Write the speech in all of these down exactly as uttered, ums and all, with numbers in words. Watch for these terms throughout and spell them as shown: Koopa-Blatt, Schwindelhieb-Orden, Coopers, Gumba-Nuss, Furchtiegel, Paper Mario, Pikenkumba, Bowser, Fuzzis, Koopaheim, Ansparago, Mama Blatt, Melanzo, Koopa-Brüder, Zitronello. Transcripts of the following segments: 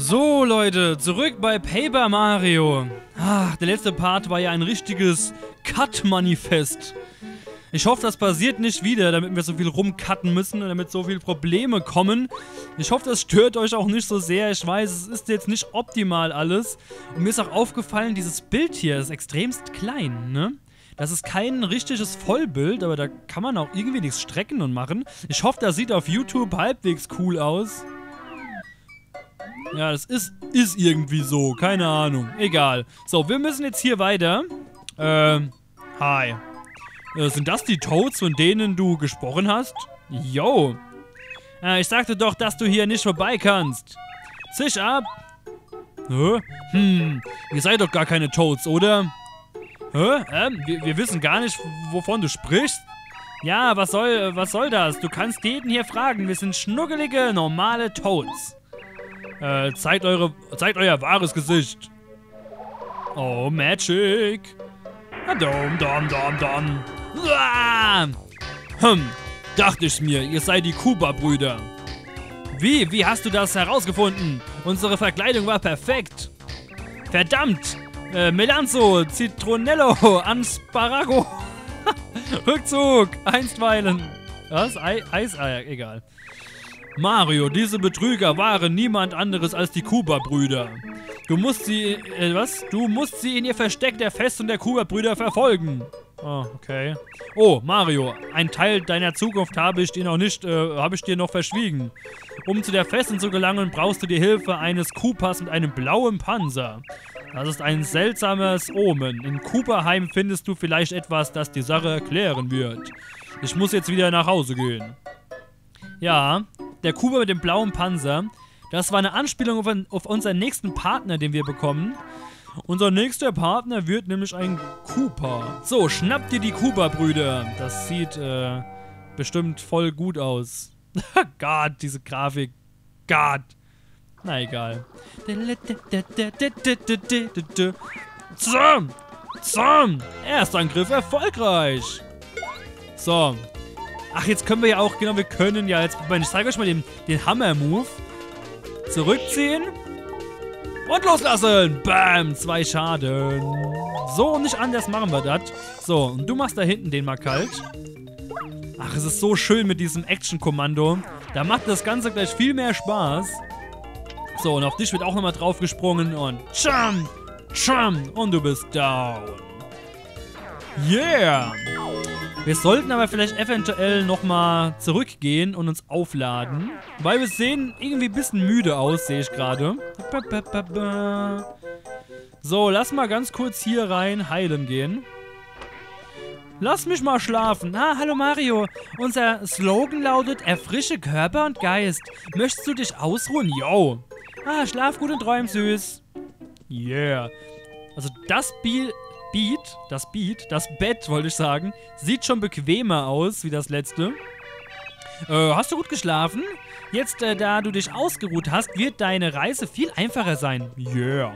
So, Leute, zurück bei Paper Mario. Ach, der letzte Part war ja ein richtiges Cut-Manifest. Ich hoffe, das passiert nicht wieder, damit wir so viel rumcutten müssen und damit so viele Probleme kommen. Ich hoffe, das stört euch auch nicht so sehr. Ich weiß, es ist jetzt nicht optimal alles. Und mir ist auch aufgefallen, dieses Bild hier ist extremst klein, ne? Das ist kein richtiges Vollbild, aber da kann man auch irgendwie nichts strecken und machen. Ich hoffe, das sieht auf YouTube halbwegs cool aus. Ja, das ist, ist irgendwie so. Keine Ahnung. Egal. So, wir müssen jetzt hier weiter. Ähm, hi. Äh, sind das die Toads, von denen du gesprochen hast? Yo. Äh, ich sagte doch, dass du hier nicht vorbei kannst. Zisch ab. Hä? Hm, ihr seid doch gar keine Toads, oder? Hä? Ähm, wir, wir wissen gar nicht, wovon du sprichst. Ja, was soll, was soll das? Du kannst jeden hier fragen. Wir sind schnuckelige, normale Toads. Äh, zeigt eure, zeigt euer wahres Gesicht. Oh, Magic. Dom, dom, dom, dom. Uah! Hm, dachte ich mir, ihr seid die Koopa-Brüder. Wie, wie hast du das herausgefunden? Unsere Verkleidung war perfekt. Verdammt. Äh, Melanzo, Zitronello, Ansparago. Rückzug, einstweilen. Was? E Eiseier, egal. Mario, diese Betrüger waren niemand anderes als die Koopa-Brüder. Du musst sie, äh, was? Du musst sie in ihr Versteck der Fest- und der Koopa-Brüder verfolgen. Ah, oh, okay. Oh, Mario, ein Teil deiner Zukunft habe ich dir noch nicht, äh, habe ich dir noch verschwiegen. Um zu der Festung zu gelangen, brauchst du die Hilfe eines Koopas mit einem blauen Panzer. Das ist ein seltsames Omen. In Koopaheim findest du vielleicht etwas, das die Sache erklären wird. Ich muss jetzt wieder nach Hause gehen. Ja. Der Koopa mit dem blauen Panzer. Das war eine Anspielung auf, ein, auf unseren nächsten Partner, den wir bekommen. Unser nächster Partner wird nämlich ein Koopa. So, schnapp dir die Koopa-Brüder. Das sieht äh, bestimmt voll gut aus. Gott, diese Grafik. Gott. Na egal. Zum! Zum! Erstangriff erfolgreich. So. Ach, jetzt können wir ja auch, genau, wir können ja jetzt, ich zeige euch mal den, den Hammer-Move. Zurückziehen. Und loslassen. Bam, zwei Schaden. So, und nicht anders machen wir das. So, und du machst da hinten den mal kalt. Ach, es ist so schön mit diesem Action-Kommando. Da macht das Ganze gleich viel mehr Spaß. So, und auf dich wird auch nochmal drauf gesprungen und tscham, tscham, und du bist down. Yeah. Wir sollten aber vielleicht eventuell nochmal zurückgehen und uns aufladen. Weil wir sehen irgendwie ein bisschen müde aus, sehe ich gerade. So, lass mal ganz kurz hier rein heilen gehen. Lass mich mal schlafen. Ah, hallo Mario. Unser Slogan lautet, erfrische Körper und Geist. Möchtest du dich ausruhen? Yo. Ah, schlaf gut und träum süß. Yeah. Also das Bild... Beat, das Beat, das Bett, wollte ich sagen, sieht schon bequemer aus wie das letzte. Äh, hast du gut geschlafen? Jetzt, äh, da du dich ausgeruht hast, wird deine Reise viel einfacher sein. Yeah.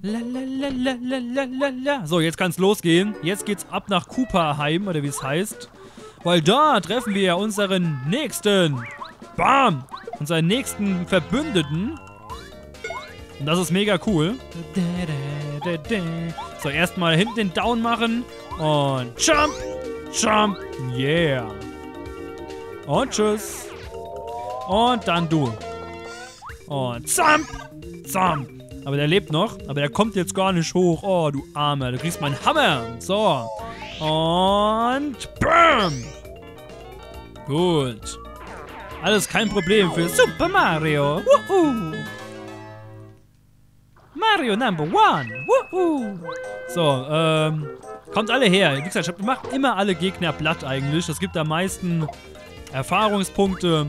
La, la, la, la, la, la, la. So, jetzt kann's losgehen. Jetzt geht's ab nach Koopaheim, oder wie es heißt. Weil da treffen wir unseren nächsten, bam, unseren nächsten Verbündeten. Und das ist mega cool. So, erstmal hinten den Down machen. Und jump, jump, yeah. Und tschüss. Und dann du. Und zamp, zamp. Aber der lebt noch. Aber der kommt jetzt gar nicht hoch. Oh, du Arme. Du kriegst meinen Hammer. So. Und bam. Gut. Alles kein Problem für Super Mario. Wuhu. Mario Number One! Woohoo! So, ähm, kommt alle her. Wie gesagt, ich mache immer alle Gegner platt eigentlich. Das gibt am meisten Erfahrungspunkte.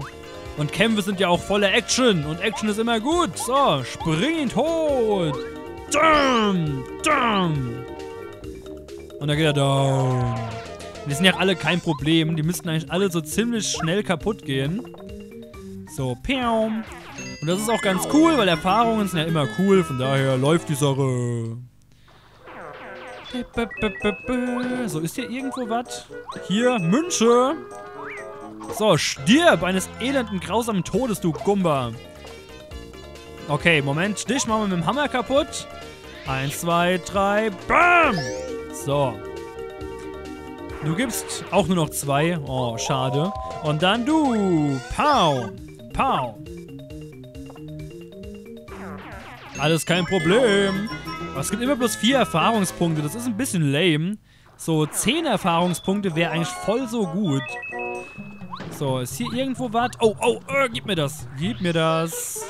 Und Kämpfe sind ja auch voller Action. Und Action ist immer gut. So, springt hoch! Dum, dum. Und dann geht er down. Wir sind ja alle kein Problem. Die müssten eigentlich alle so ziemlich schnell kaputt gehen. So, piaum. Und das ist auch ganz cool, weil Erfahrungen sind ja immer cool, von daher läuft die Sache. So, ist hier irgendwo was? Hier, Münche. So, stirb eines elenden, grausamen Todes, du Gumba. Okay, Moment. Dich machen wir mit dem Hammer kaputt. Eins, zwei, drei. Bam! So. Du gibst auch nur noch zwei. Oh, schade. Und dann du. Pow. Pow. Alles kein Problem. Aber es gibt immer bloß vier Erfahrungspunkte. Das ist ein bisschen lame. So, zehn Erfahrungspunkte wäre eigentlich voll so gut. So, ist hier irgendwo was? Oh, oh, oh, gib mir das. Gib mir das.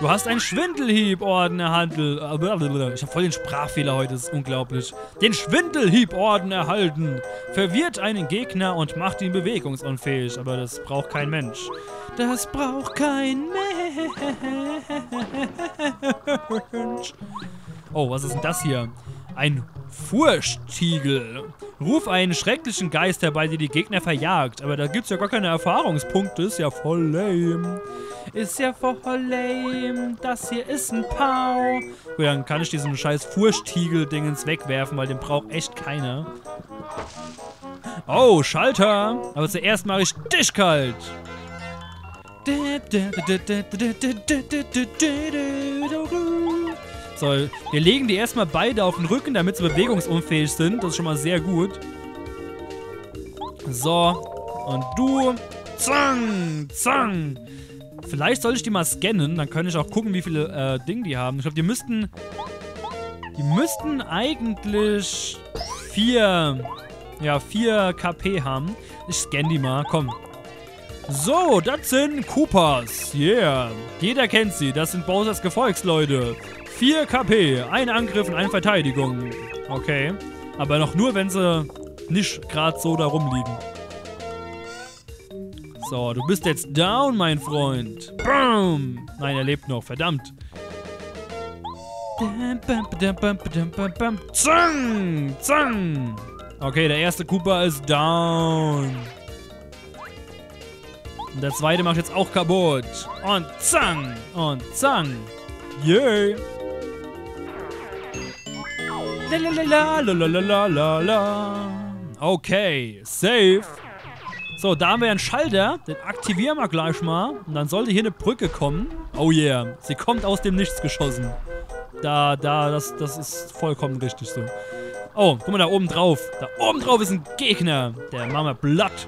Du hast einen Schwindelhieb-Orden erhalten. Ich habe voll den Sprachfehler heute, das ist unglaublich. Den Schwindelhieb-Orden erhalten. Verwirrt einen Gegner und macht ihn bewegungsunfähig. Aber das braucht kein Mensch. Das braucht kein Mensch. Oh, was ist denn das hier? Ein Furchtiegel. Ruf einen schrecklichen Geist herbei, der die Gegner verjagt. Aber da gibt's ja gar keine Erfahrungspunkte. Ist ja voll lame. Ist ja voll lame. Das hier ist ein Pau. Gut, dann kann ich diesen scheiß Furchtiegel-Dingens wegwerfen, weil den braucht echt keiner. Oh, Schalter. Aber zuerst mache ich dich kalt. So, wir legen die erstmal beide auf den Rücken, damit sie bewegungsunfähig sind. Das ist schon mal sehr gut. So. Und du. Zang! Zang! Vielleicht soll ich die mal scannen. Dann kann ich auch gucken, wie viele äh, Dinge die haben. Ich glaube, die müssten... Die müssten eigentlich... Vier... Ja, vier K P haben. Ich scanne die mal. Komm. So, das sind Coopers. Yeah. Jeder kennt sie. Das sind Bowsers Gefolgsleute. vier K P, ein Angriff und eine Verteidigung. Okay. Aber noch nur, wenn sie nicht gerade so da rumliegen. So, du bist jetzt down, mein Freund. Boom! Nein, er lebt noch. Verdammt. Zang! Zang! Okay, der erste Koopa ist down. Und der zweite macht jetzt auch kaputt. Und zang! Und zang! Yay! Yeah. La la la la la la. Okay, safe. So, da haben wir einen Schalter. Den aktivieren wir gleich mal. Und dann sollte hier eine Brücke kommen. Oh yeah. Sie kommt aus dem Nichts geschossen. Da, da, das, das ist vollkommen richtig so. Oh, guck mal da oben drauf. Da oben drauf ist ein Gegner. Der Mama Blatt.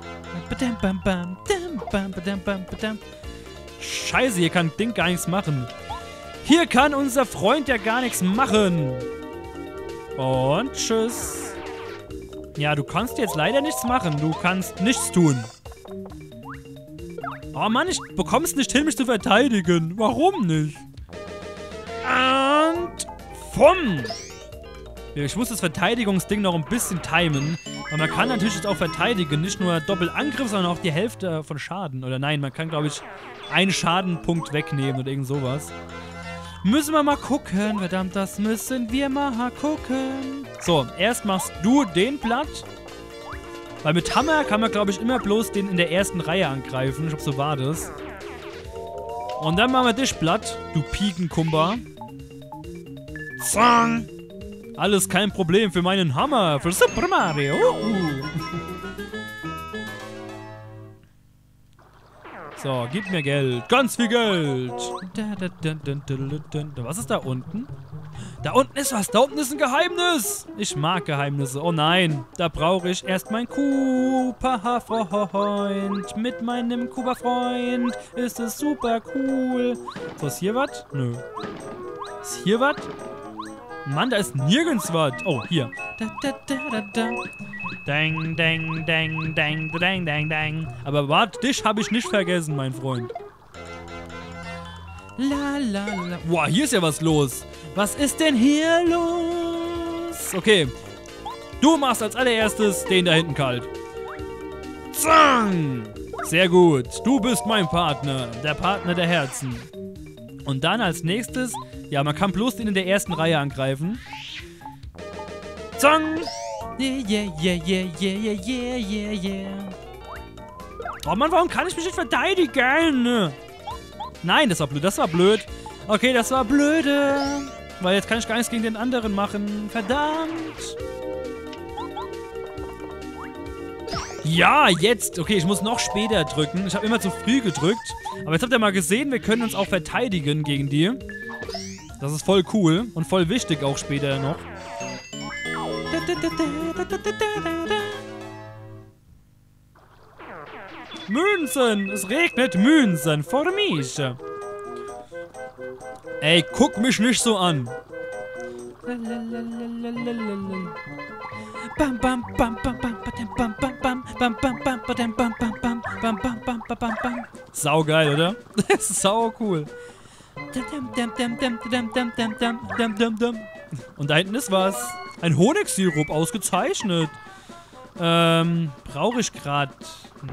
Scheiße, hier kann Ding gar nichts machen. Hier kann unser Freund ja gar nichts machen. Und tschüss. Ja, du kannst jetzt leider nichts machen. Du kannst nichts tun. Oh Mann, ich bekomme es nicht hin, mich zu verteidigen. Warum nicht? Und... Fumm! Ich muss das Verteidigungsding noch ein bisschen timen. Und man kann natürlich jetzt auch verteidigen. Nicht nur Doppelangriff, sondern auch die Hälfte von Schaden. Oder nein, man kann, glaube ich, einen Schadenpunkt wegnehmen oder irgend sowas. Müssen wir mal gucken, verdammt, das müssen wir mal gucken. So, erst machst du den platt. Weil mit Hammer kann man, glaube ich, immer bloß den in der ersten Reihe angreifen. Ich glaube, so war das. Und dann machen wir dich platt, du Pikenkumba. Zang! Alles kein Problem für meinen Hammer, für Super Mario. Uh-uh. So, gib mir Geld. Ganz viel Geld. Was ist da unten? Da unten ist was. Da unten ist ein Geheimnis. Ich mag Geheimnisse. Oh nein. Da brauche ich erst meinen Koopa-Freund. Mit meinem Koopa-Freund ist es super cool. So, ist hier was? Nö. Ist hier was? Mann, da ist nirgends was. Oh, hier. Dang, dang, dang, dang, dang, dang, dang. Aber warte, dich habe ich nicht vergessen, mein Freund. La, la, la. Boah, hier ist ja was los. Was ist denn hier los? Okay. Du machst als allererstes den da hinten kalt. Zang! Sehr gut. Du bist mein Partner. Der Partner der Herzen. Und dann als nächstes... Ja, man kann bloß den in der ersten Reihe angreifen. Zang! Yeah, yeah, yeah, yeah, yeah, yeah, yeah, yeah. Oh Mann, warum kann ich mich nicht verteidigen? Nein, das war blöd, das war blöd. Okay, das war blöde. Weil jetzt kann ich gar nichts gegen den anderen machen. Verdammt. Ja, jetzt. Okay, ich muss noch später drücken. Ich habe immer zu früh gedrückt. Aber jetzt habt ihr mal gesehen, wir können uns auch verteidigen gegen die. Das ist voll cool und voll wichtig auch später noch. Münzen! Es regnet Münzen vor mich. Ey, guck mich nicht so an. Bam bam bam bam bam bam bam bam bam bam bam bam bam bam bam bam bam bam. Sau geil, oder? Das ist sau cool. Und da hinten ist was. Ein Honigsirup, ausgezeichnet. Ähm, brauche ich gerade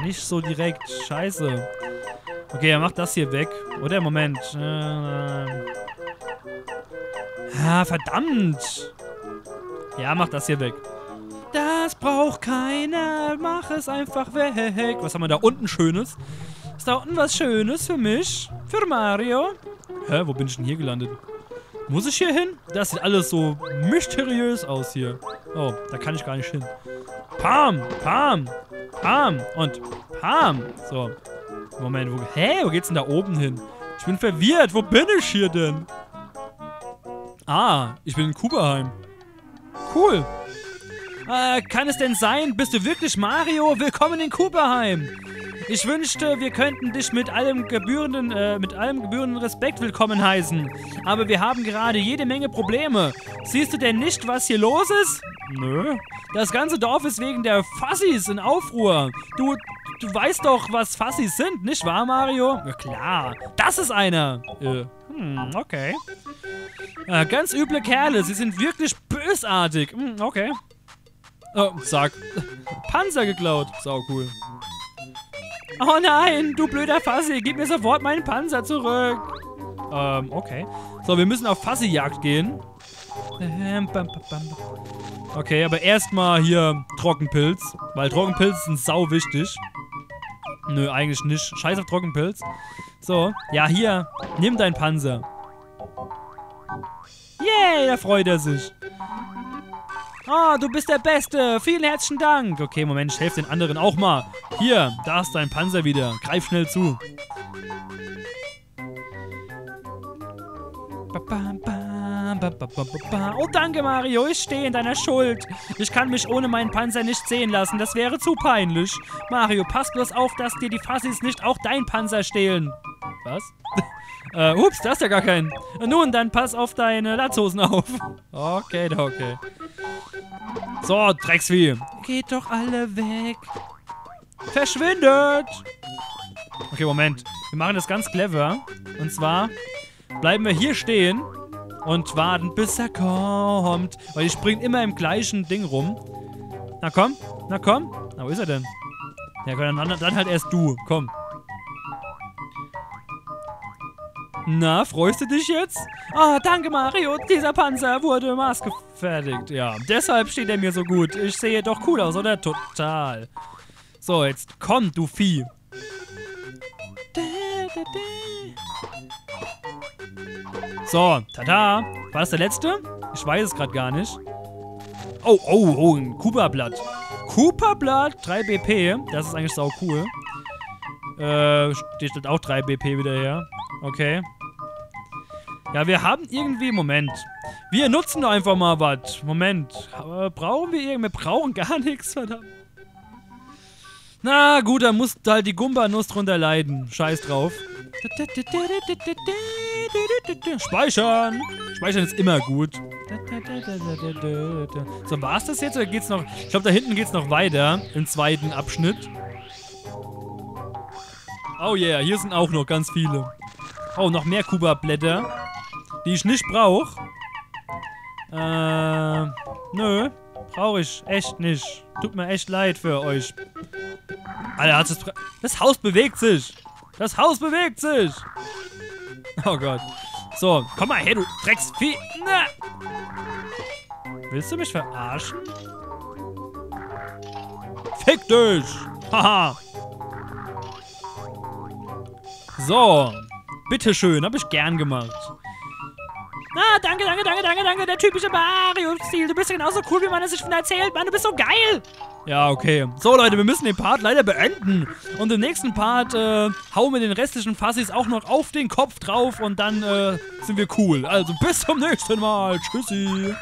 nicht so direkt. Scheiße. Okay, er macht das hier weg. Oder? Moment. Äh, ah, verdammt. Ja, mach das hier weg. Das braucht keiner. Mach es einfach weg. Was haben wir da unten Schönes? Ist da unten was Schönes für mich? Für Mario? Hä, wo bin ich denn hier gelandet? Muss ich hier hin? Das sieht alles so mysteriös aus hier. Oh, da kann ich gar nicht hin. Pam, pam, pam und pam. So. Moment, wo, hä, wo geht's denn da oben hin? Ich bin verwirrt. Wo bin ich hier denn? Ah, ich bin in Koopaheim. Cool. Äh, kann es denn sein? Bist du wirklich Mario? Willkommen in Koopaheim. Ich wünschte, wir könnten dich mit allem gebührenden, äh, mit allem gebührenden Respekt willkommen heißen. Aber wir haben gerade jede Menge Probleme. Siehst du denn nicht, was hier los ist? Nö. Das ganze Dorf ist wegen der Fuzzis in Aufruhr. Du, du weißt doch, was Fuzzis sind, nicht wahr, Mario? Na klar. Das ist einer. Äh, hm, okay. Äh, ganz üble Kerle. Sie sind wirklich bösartig. Hm, okay. Oh, sag. Panzer geklaut. Sau cool. Oh nein, du blöder Fuzzi, gib mir sofort meinen Panzer zurück. Ähm, okay. So, wir müssen auf Fuzzi-Jagd gehen. Okay, aber erstmal hier Trockenpilz. Weil Trockenpilze sind sau wichtig. Nö, eigentlich nicht. Scheiß auf Trockenpilz. So, ja, hier, nimm deinen Panzer. Yay, da freut er sich. Ah, oh, du bist der Beste. Vielen herzlichen Dank. Okay, Moment, ich helfe den anderen auch mal. Hier, da ist dein Panzer wieder. Greif schnell zu. Oh, danke, Mario. Ich stehe in deiner Schuld. Ich kann mich ohne meinen Panzer nicht sehen lassen. Das wäre zu peinlich. Mario, pass bloß auf, dass dir die Fuzzis nicht auch dein Panzer stehlen. Was? äh, ups, da ist ja gar kein. Nun, dann pass auf deine Latzhosen auf. Okay, okay. So, Drecksvieh. Geht doch alle weg. Verschwindet! Okay, Moment. Wir machen das ganz clever. Und zwar bleiben wir hier stehen und warten, bis er kommt. Weil die springen immer im gleichen Ding rum. Na komm, na komm. Na, wo ist er denn? Ja, dann, dann halt erst du. Komm. Na, freust du dich jetzt? Ah, oh, danke Mario, dieser Panzer wurde maßgefertigt. Ja, deshalb steht er mir so gut. Ich sehe doch cool aus, oder? Total. So, jetzt komm, du Vieh. So, tada. War das der letzte? Ich weiß es gerade gar nicht. Oh, oh, oh, ein Koopa-Blatt. Koopa-Blatt, drei B P. Das ist eigentlich sau cool. Äh, steht auch drei B P wieder her. Okay. Ja, wir haben irgendwie... Moment. Wir nutzen doch einfach mal was. Moment. Brauchen wir irgendwas? Wir brauchen gar nichts, verdammt. Na gut, da muss halt die Gumba-Nuss drunter leiden. Scheiß drauf. Speichern. Speichern ist immer gut. So, war's das jetzt oder geht's noch... Ich glaube, da hinten geht's noch weiter. Im zweiten Abschnitt. Oh yeah, hier sind auch noch ganz viele. Oh, noch mehr Koopa-Blätter, die ich nicht brauche. Äh, nö. Brauche ich echt nicht. Tut mir echt leid für euch. Alter, hat es... Das Haus bewegt sich. Das Haus bewegt sich. Oh Gott. So, komm mal her, du Drecksvieh. Na. Willst du mich verarschen? Fick dich. Haha. So. Bitteschön, habe ich gern gemacht. Ah, danke, danke, danke, danke, danke. Der typische Mario-Stil. Du bist ja genauso cool, wie man es sich von erzählt. Mann, du bist so geil. Ja, okay. So, Leute, wir müssen den Part leider beenden. Und im nächsten Part äh, hauen wir den restlichen Fuzzies auch noch auf den Kopf drauf. Und dann äh, sind wir cool. Also bis zum nächsten Mal. Tschüssi.